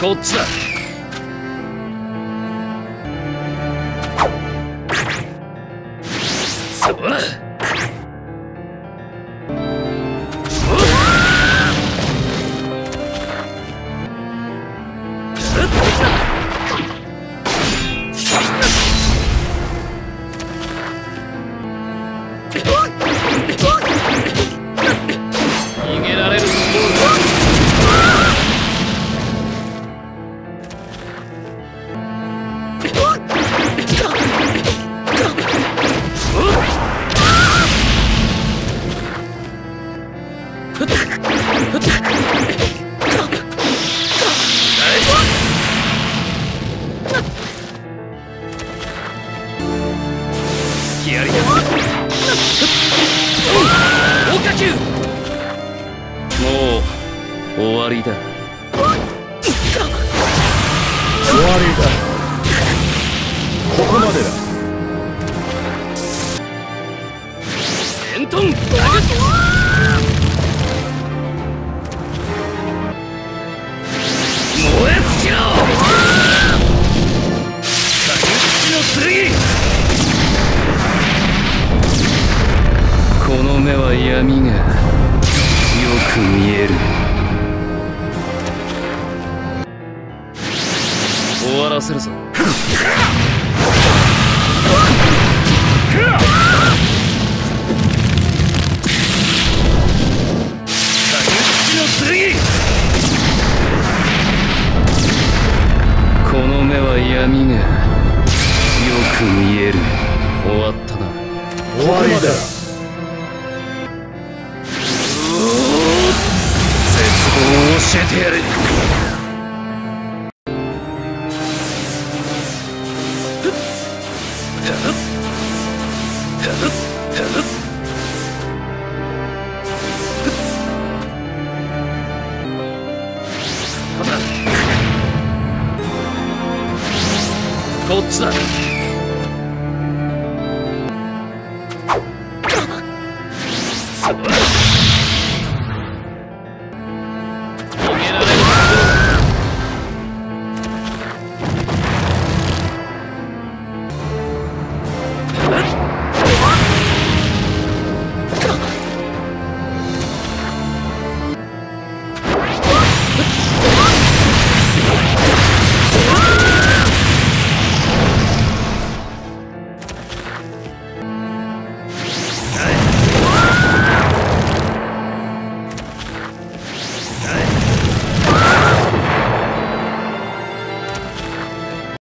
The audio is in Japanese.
こっちだ。そら。逃げられる。終わりだ。終わりだ。ここまでだ。戦闘開始。燃え尽きろ。この目は闇がよく見える。終わらせるぞ。この目は闇がよく見える。終わったな。終わりだ。絶望を教えてやる。こっちだ。